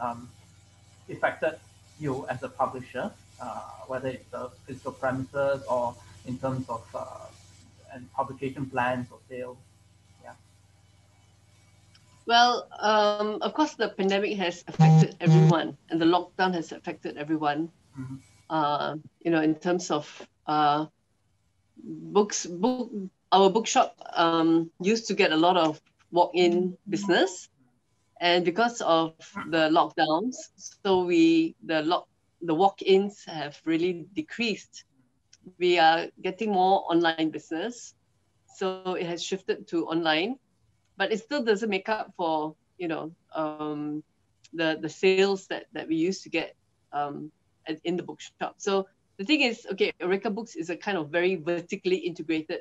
affected you as a publisher, whether it's the physical premises or in terms of and publication plans or sales? Well, of course, the pandemic has affected everyone, and the lockdown has affected everyone. Mm-hmm. You know, in terms of our bookshop used to get a lot of walk-in business, and because of the lockdowns, so the walk-ins have really decreased. We are getting more online business, so it has shifted to online. But it still doesn't make up for, you know, the sales that we used to get in the bookshop. So the thing is, okay, Areca Books is a kind of very vertically integrated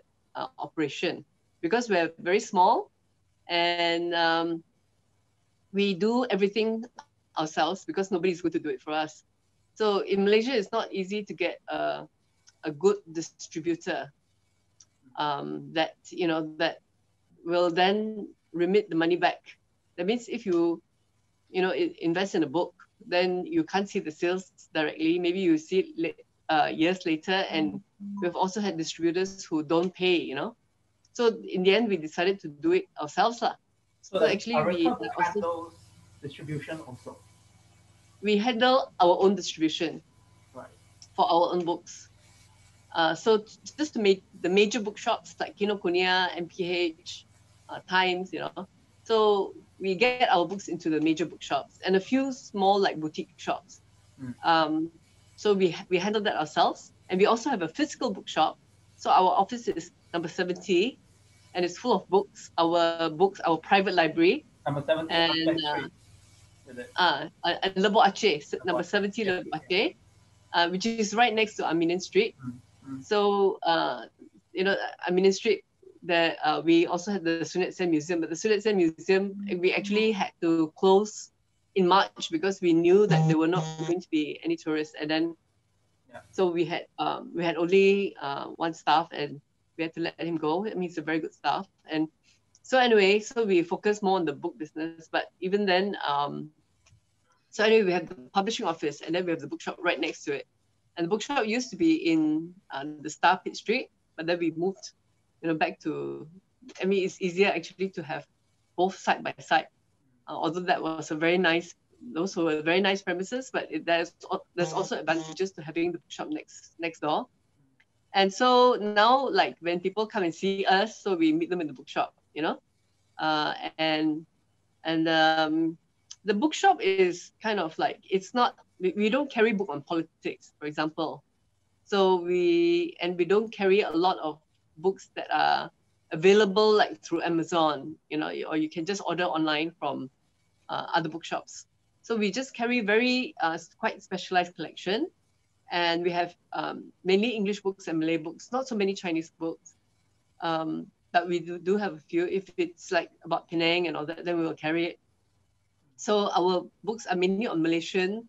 operation, because we're very small, and we do everything ourselves because nobody's going to do it for us. So in Malaysia, it's not easy to get a good distributor that, you know, that will then remit the money back. That means if you invest in a book, then you can't see the sales directly. Maybe you see it years later. And we've also had distributors who don't pay, you know. So in the end, we decided to do it ourselves. So actually, we handle distribution also. We handle our own distribution, right, for our own books. So just to make the major bookshops like Kinokuniya, MPH, Times, So we get our books into the major bookshops and a few small like boutique shops. Mm. So we handle that ourselves, and we also have a physical bookshop. So our office is number 70, and it's full of books. Our private library. Number 70. And Lebo Aceh, number 70, yeah, Lebo Aceh, which is right next to Armenian Street. Mm-hmm. So, Armenian Street, there, we also had the Sun Yat-sen Museum, but the Sun Yat-sen Museum, we actually had to close in March because we knew that there were not going to be any tourists. And then, so we had only one staff, and we had to let him go. I mean, he's a very good staff. And so anyway, so we focus more on the book business, but even then, so anyway, we have the publishing office, and then we have the bookshop right next to it. And the bookshop used to be in the Starpit Street, but then we moved, back to, I mean, it's easier actually to have both side by side. Although that was a very nice, those were very nice premises, but there's also advantages to having the bookshop next door. And so now, like when people come and see us, so we meet them in the bookshop, the bookshop is kind of like, it's not, we don't carry book on politics, for example. So we don't carry a lot of books that are available like through Amazon, or you can just order online from other bookshops. So we just carry very, quite specialized collection. And we have mainly English books and Malay books, not so many Chinese books. But we do have a few. If it's like about Penang and all that, then we will carry it. So our books are mainly on Malaysian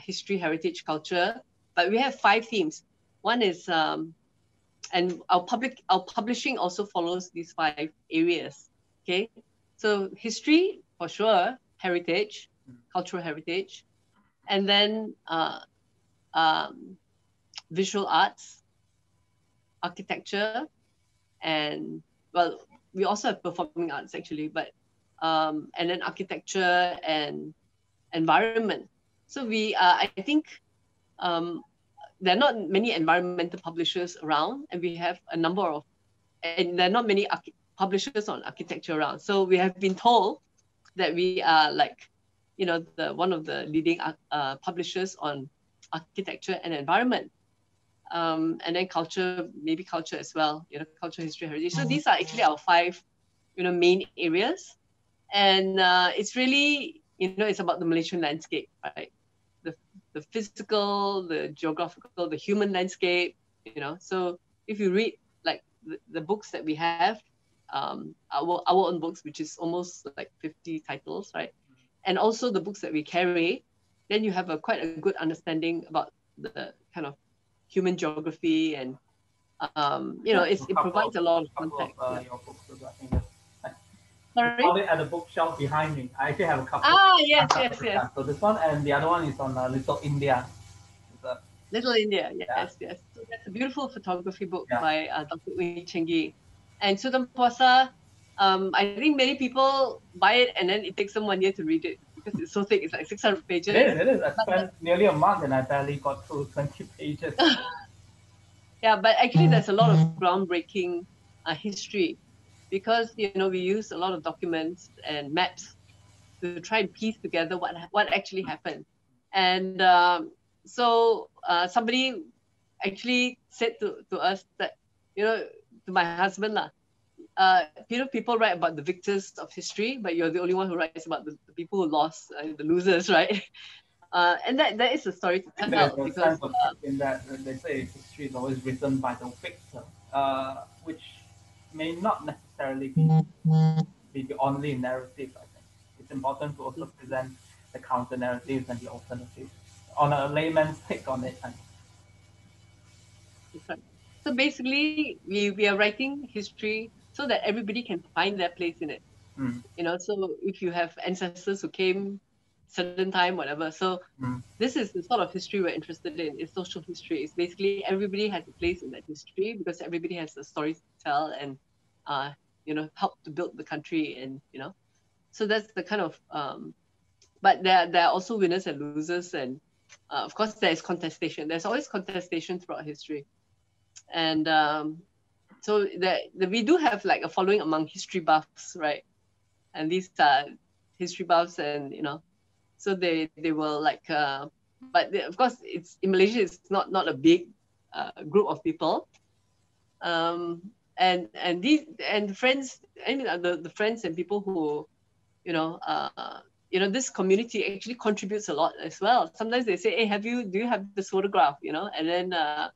history, heritage, culture, but we have 5 themes. One is, and our publishing also follows these 5 areas. Okay, so history for sure, heritage, cultural heritage, and then visual arts, architecture. And well, we also have performing arts actually, but and then architecture and environment. So we I think there are not many environmental publishers around, and we have a number of, and there are not many publishers on architecture around. So we have been told that we are like, one of the leading publishers on architecture and environment. And then culture, maybe culture as well, culture, history, heritage. So these are actually our 5, main areas. And it's really, it's about the Malaysian landscape, right? The physical, the geographical, the human landscape, So if you read like the books that we have, our own books, which is almost like 50 titles, right? And also the books that we carry, then you have quite a good understanding about the kind of human geography, and it provides a lot of context. Your books, I think that's probably at the bookshelf behind me. I actually have a couple. Yes. So this one and the other one is on Little India. Little India, yes. So that's a beautiful photography book by Dr. Gwyn Jenkins. And Sultan Puasa, I think many people buy it and then it takes them 1 year to read it because it's so thick. It's like 600 pages. It is. I spent nearly a month and I barely got through 20 pages. Yeah, but actually there's a lot of groundbreaking history because, we use a lot of documents and maps to try and piece together what actually happened. And so somebody actually said to us that, to my husband, people write about the victors of history, but you're the only one who writes about the people who lost, the losers, right? And that is a story to tell out because in that they say history is always written by the victor, which may not necessarily be the only narrative. I think it's important to also present the counter narratives and the alternatives on a layman's take on it. So basically, we are writing history so that everybody can find their place in it. So if you have ancestors who came certain time, whatever. So this is the sort of history we're interested in. It's social history. It's basically everybody has a place in that history because everybody has a story to tell and helped to build the country, and so that's the kind of. But there are also winners and losers, and of course there is contestation. There's always contestation throughout history, and so we do have like a following among history buffs, right? And these are history buffs, and so they will like. But of course, it's in Malaysia. It's not a big group of people, and friends. I mean, the friends and people who, this community actually contributes a lot as well. Sometimes they say, "Hey, do you have this photograph?" And then, I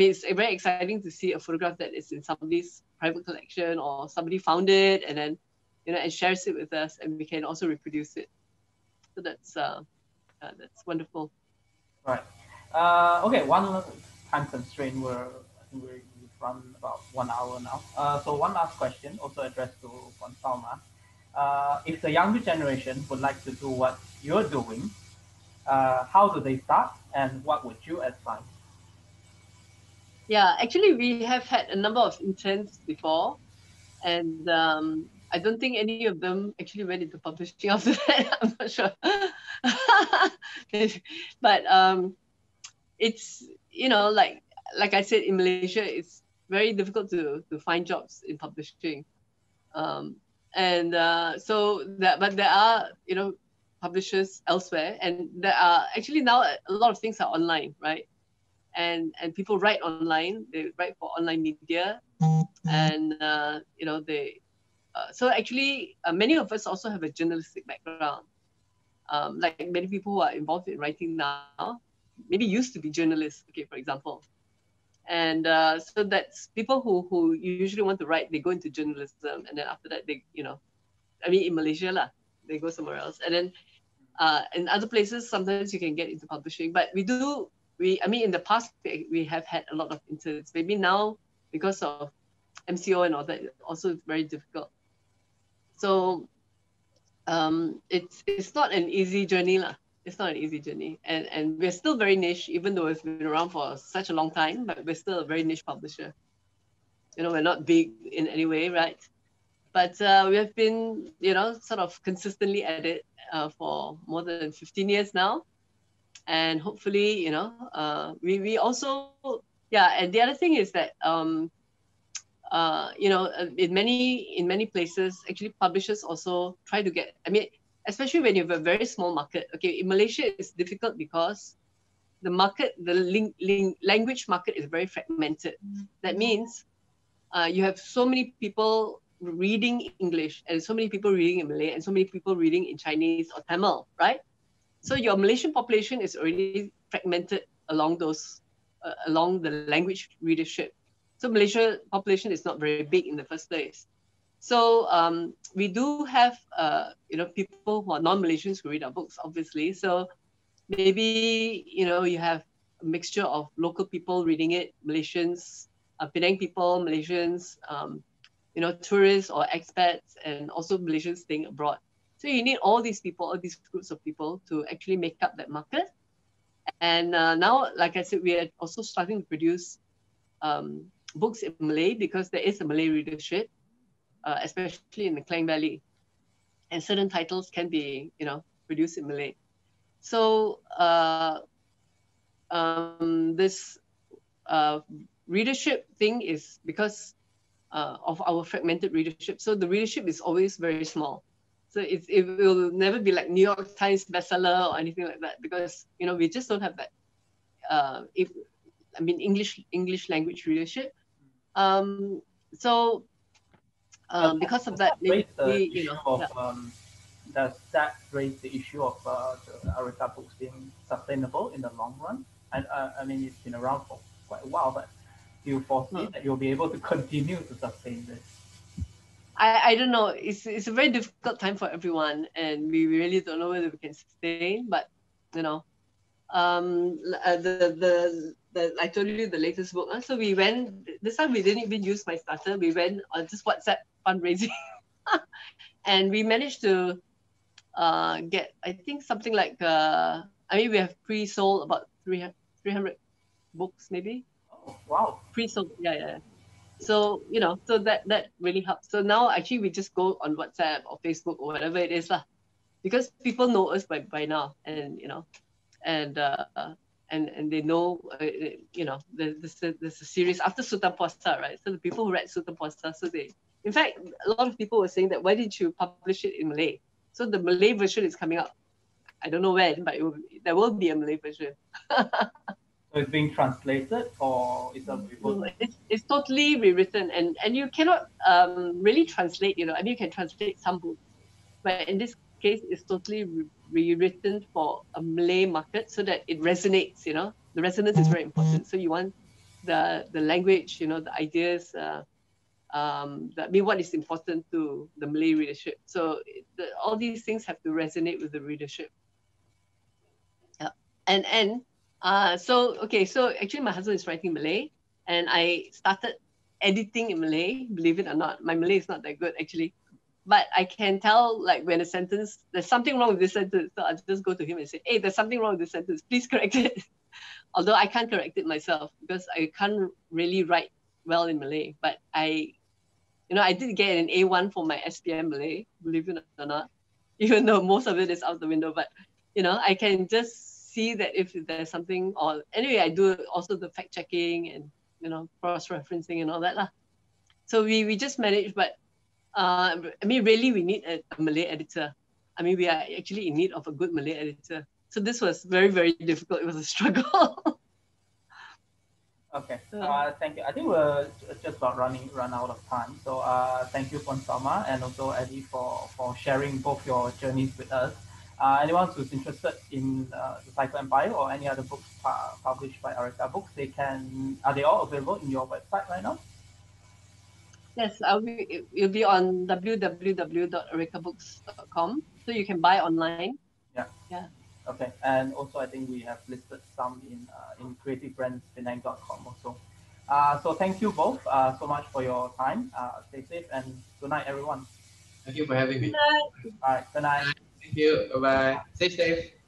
mean, it's very exciting to see a photograph that is in somebody's private collection or somebody found it, and then, and shares it with us, and we can also reproduce it. So that's wonderful. Right. Okay. One time constraint. I think we're run about 1 hour now. So one last question, also addressed to Khoo Salma. If the younger generation would like to do what you're doing, how do they start, and what would you advise? Yeah, actually, we have had a number of interns before, and I don't think any of them actually went into publishing after that. I'm not sure. But it's, like I said, in Malaysia, it's very difficult to find jobs in publishing. But there are, publishers elsewhere, and there are actually now a lot of things are online, right? And people write online, they write for online media, and, so actually, many of us also have a journalistic background. Like many people who are involved in writing now, maybe used to be journalists, okay, for example. And so that's people who usually want to write, they go into journalism, and then after that, they, in Malaysia, they go somewhere else. And then in other places, sometimes you can get into publishing. But in the past, we have had a lot of interns. Maybe now, because of MCO and all that, also very difficult. So it's not an easy journey, It's not an easy journey, and we're still very niche, even though it's been around for such a long time. But we're still a very niche publisher. We're not big in any way, right? But we have been, sort of consistently at it for more than 15 years now, and hopefully, we also, And the other thing is that, in many places, actually, publishers also try to get. Especially when you have a very small market. Okay, in Malaysia, it's difficult because the market, the language market is very fragmented. Mm-hmm. That means you have so many people reading English, and so many people reading in Malay, and so many people reading in Chinese or Tamil, right? So your Malaysian population is already fragmented along those, along the language readership. So Malaysian population is not very big in the first place. So we do have, people who are non-Malaysians who read our books, obviously. So maybe, you have a mixture of local people reading it, Malaysians, Penang people, Malaysians, tourists or expats, and also Malaysians staying abroad. So you need all these people, all these groups of people to actually make up that market. And now, like I said, we are also starting to produce books in Malay because there is a Malay readership. Especially in the Klang Valley, and certain titles can be, produced in Malay. So this readership thing is because of our fragmented readership. So the readership is always very small. So it will never be like New York Times bestseller or anything like that because we just don't have that. English language readership. Because of that, does that raise the issue of the Areca Books being sustainable in the long run? And it's been around for quite a while, but do you foresee that you'll be able to continue to sustain this? I don't know. It's a very difficult time for everyone, and we really don't know whether we can sustain. But I told you the latest book. So we went this time. We didn't even use my starter. We went on just WhatsApp fundraising, and we managed to get. I think something like. We have pre-sold about 300 books maybe. Oh, wow. Pre-sold, yeah. So, you know, so that really helps. So now actually we just go on WhatsApp or Facebook or whatever it is lah, because people know us by now, and, you know, and they know, you know, there's a series after Sutan Posta, right? So the people who read Sutan Posta, so they, in fact, a lot of people were saying that, why didn't you publish it in Malay? So the Malay version is coming up. I don't know when, but there will be a Malay version. So it's being translated, or is that rewritten? It's totally rewritten, and you cannot really translate, you know. I mean, you can translate some books, but in this case, it's totally rewritten for a Malay market so that it resonates, you know. The resonance is very important. So you want the language, you know, the ideas, I mean, what is important to the Malay readership. So all these things have to resonate with the readership. Yeah. So actually my husband is writing Malay, and I started editing in Malay, believe it or not. My Malay is not that good actually, but I can tell, like, when a sentence, there's something wrong with this sentence. So I'll just go to him and say, hey, there's something wrong with this sentence. Please correct it. Although I can't correct it myself because I can't really write well in Malay, but I did get an A1 for my SPM Malay, believe it or not, even though most of it is out the window, but, you know, I can just see that if there's something, or anyway, I do also the fact checking and, you know, cross-referencing and all that lah. So we just manage, but I mean, really we need a Malay editor. I mean, we are actually in need of a good Malay editor. So this was very, very difficult. It was a struggle. Okay, thank you. I think we're just about run out of time. So thank you, Khoo Salma, and also Eddie for sharing both your journeys with us. Anyone who's interested in The Cycle Empire or any other books published by Areca Books, are they all available in your website right now? Yes, it'll be on www.arecabooks.com, so you can buy online. Yeah. Okay, and also I think we have listed some in creativebrandspenang.com also. So thank you both so much for your time. Stay safe and good night, everyone. Thank you for having me. Good night. All right, good night. Thank you. Bye-bye. Stay safe.